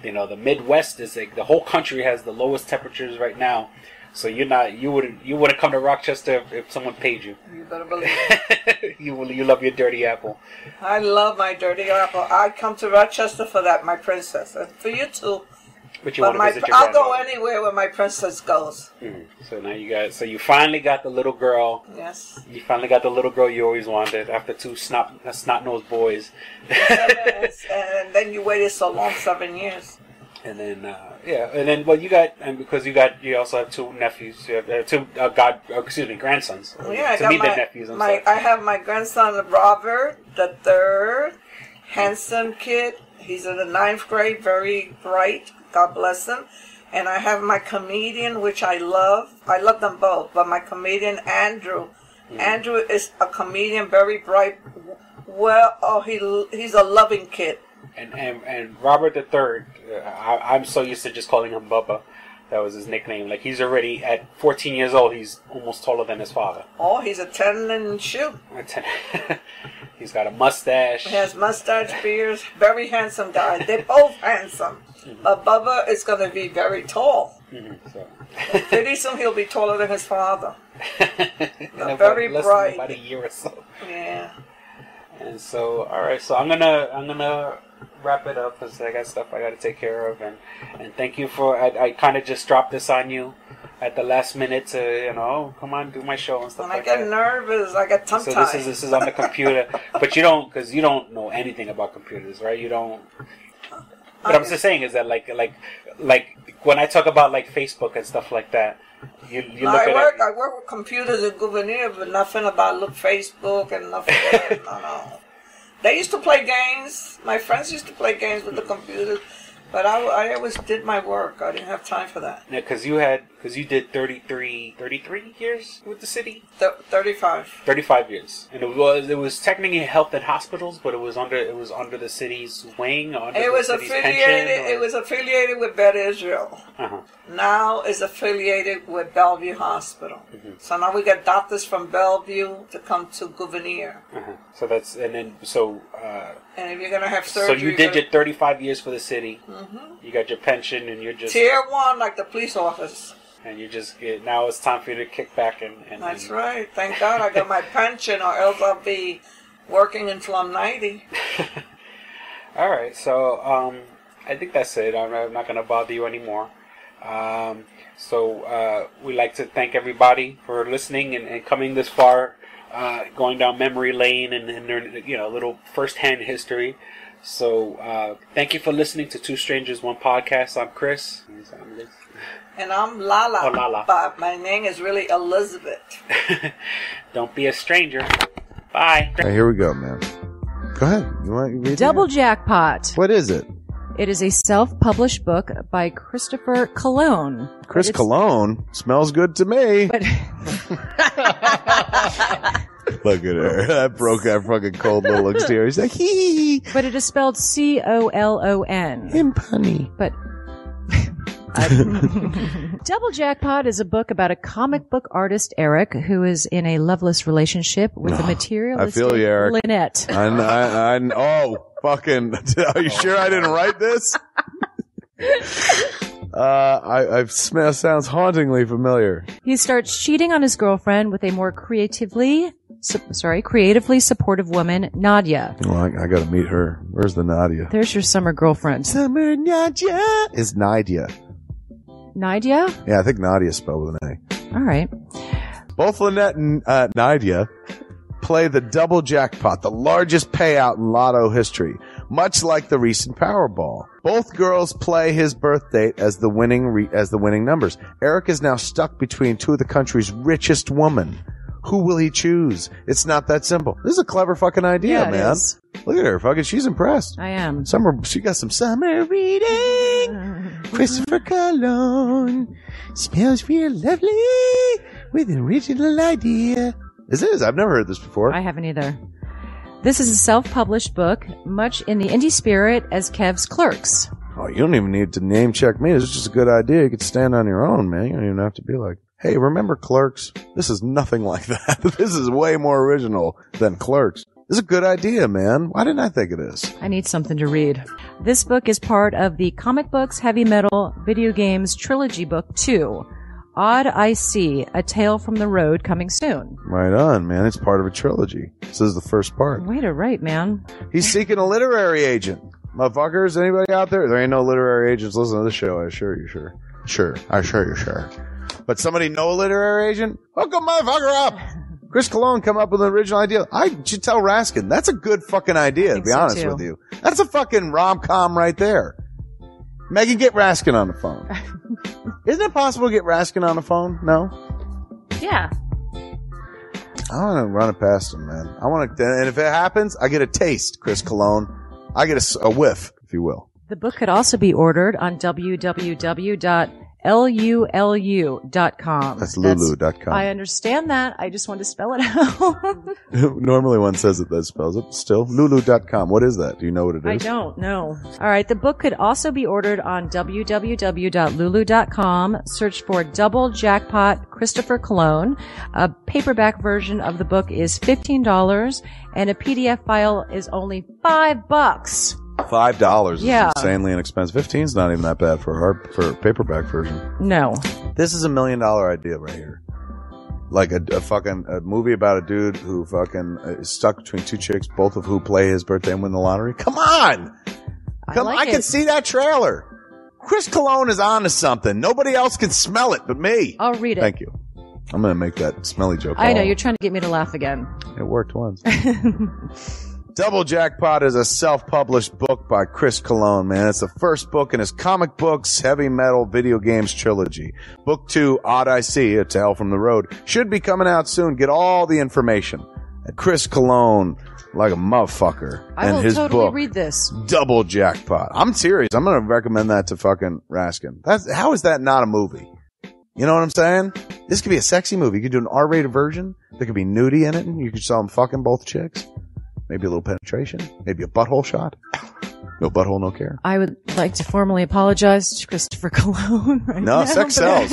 You know, the Midwest is like, the whole country has the lowest temperatures right now. So you wouldn't come to Rochester if someone paid you. You better believe it. You love your dirty apple. I love my dirty apple. I come to Rochester for that, my princess, and for you too. But you want to visit your I'll go anywhere where my princess goes. Mm-hmm. So now you finally got the little girl. Yes. You finally got the little girl you always wanted after two snot-nosed boys. And then you waited so long, 7 years. And then you also have two nephews. You have grandsons. Yeah, to me they're nephews. I have my grandson Robert the third, handsome kid. He's in the 9th grade, very bright. God bless him. And I have my comedian, which I love. I love them both, but my comedian, Andrew. Mm-hmm. Andrew is a comedian, very bright. Well, he's a loving kid. And Robert the Third, I'm so used to just calling him Bubba. That was his nickname. Like, he's already, at 14 years old, he's almost taller than his father. Oh, he's a tenon shoe. He's got a mustache. He has mustache, beard, very handsome guy. They're both handsome. Mm-hmm. But Bubba is going to be very tall. Mm-hmm, so. Pretty soon he'll be taller than his father. Very bright. About a year or so. Yeah. And so, all right. So I'm gonna wrap it up because I got stuff I got to take care of. And thank you for. I kind of just dropped this on you at the last minute to come on, do my show and stuff. When like that. I get nervous, I get tongue tied. So this is on the computer, but you don't know anything about computers, right? You don't. What I'm just saying is that like when I talk about like Facebook and stuff like that, you look at it. I work with computers at Gouverneur, but nothing about Facebook and nothing. No. They used to play games. My friends used to play games with the computers, but I always did my work. I didn't have time for that. Yeah, because you did 33 years with the city. 35 years, and it was technically health and hospitals, but it was under the city's wing. It was affiliated with Beth Israel. Uh-huh. Now it's affiliated with Bellevue Hospital. Mm-hmm. So now we got doctors from Bellevue to come to Gouverneur. Uh-huh. So that's and if you're gonna have surgery, so you did your 35 years for the city. Mm-hmm. You got your pension, and you're just Tier 1, like the police office. And you just get, now it's time for you to kick back and that's right. Thank God I got my pension, or else I'll be working until I'm 90. All right, so I think that's it. I'm not going to bother you anymore. So we'd like to thank everybody for listening and coming this far, going down memory lane and learning, a little first-hand history. So thank you for listening to Two Strangers, One Podcast. I'm Chris. And I'm Lala. Oh, Lala. But my name is really Elizabeth. Don't be a stranger. Bye. Hey, here we go, man. Go ahead. You want to read it? Double Jackpot. What is it? It is a self-published book by Christopher Colon. Chris Colon? Smells good to me. But look at her. That broke our fucking cold little exterior. She's like, hee. But it is spelled Colon. Impani. But Double Jackpot is a book about a comic book artist, Eric, who is in a loveless relationship with a materialistic Lynette. Are you sure I didn't write this? Sounds hauntingly familiar. He starts cheating on his girlfriend with a more creatively supportive woman, Nadia. Well, I gotta meet her. Where's the Nadia? There's your summer girlfriend. Summer Nadia is Nadia. Nadia? Yeah, I think Nadia's spelled with an A. All right. Both Lynette and Nadia play the double jackpot, the largest payout in lotto history, much like the recent Powerball. Both girls play his birth date as the winning numbers. Eric is now stuck between two of the country's richest women Who will he choose? It's not that simple. This is a clever fucking idea, yeah, man. Is. Look at her. Fucking, she's impressed. I am. She got some summer reading. Christopher Cologne. Smells real lovely with an original idea. This is. I've never heard this before. I haven't either. This is a self-published book, much in the indie spirit as Kev's Clerks. Oh, you don't even need to name check me. It's just a good idea. You could stand on your own, man. You don't even have to be like, hey, remember Clerks? This is nothing like that. This is way more original than Clerks. This is a good idea, man. Why didn't I think of this? I need something to read. This book is part of the Comic Books, Heavy Metal, Video Games Trilogy Book 2. Odd I See, A Tale from the Road, coming soon. Right on, man. It's part of a trilogy. This is the first part. Way to write, man. He's seeking a literary agent. Motherfuckers, anybody out there? There ain't no literary agents listening to this show, I assure you, sure. Sure, I assure you, sure. But somebody know a literary agent? Hook a motherfucker up! Chris Cologne come up with an original idea. I should tell Raskin, that's a good fucking idea, to be honest with you. That's a fucking rom-com right there. Megan, get Raskin on the phone. Isn't it possible to get Raskin on the phone? No? Yeah. I want to run it past him, man. I want to, and if it happens, I get a taste, Chris Cologne. I get a whiff, if you will. The book could also be ordered on www.lulu.com. That's lulu.com. I understand that. I just want to spell it out. Normally one says it that spells it. Still, lulu.com. What is that? Do you know what it is? I don't know. All right. The book could also be ordered on www.lulu.com. Search for Double Jackpot Christopher Cologne. A paperback version of the book is $15 and a PDF file is only $5. $5 is insanely inexpensive. 15's not even that bad for a paperback version. No. This is $1 million idea right here. Like a fucking movie about a dude who fucking is stuck between two chicks, both of who play his birthday and win the lottery. Come on! I can see that trailer. Chris Cologne is on to something. Nobody else can smell it but me. I'll read it. Thank you. I'm going to make that smelly joke. I know. You're trying to get me to laugh again. It worked once. Double Jackpot is a self-published book by Chris Cologne, man. It's the first book in his Comic Books, Heavy Metal, Video Games trilogy. Book 2, Odd I See, A Tale from the Road, should be coming out soon. Get all the information. Chris Cologne, like a motherfucker. I will totally read this. Double Jackpot. I'm serious. I'm going to recommend that to fucking Raskin. How is that not a movie? You know what I'm saying? This could be a sexy movie. You could do an R-rated version. There could be nudity in it, and you could sell them fucking both chicks. Maybe a little penetration. Maybe a butthole shot. No butthole, no care. I would like to formally apologize to Christopher Cologne right now. No, sex sells.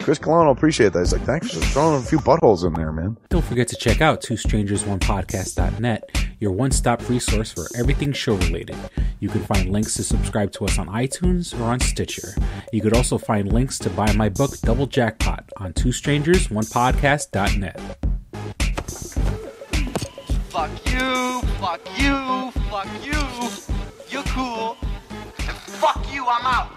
Chris Cologne will appreciate that. He's like, thanks for throwing a few buttholes in there, man. Don't forget to check out twostrangersonepodcast.net, your one-stop resource for everything show-related. You can find links to subscribe to us on iTunes or on Stitcher. You could also find links to buy my book, Double Jackpot, on twostrangersonepodcast.net. Fuck you, fuck you, fuck you, you're cool, and fuck you, I'm out.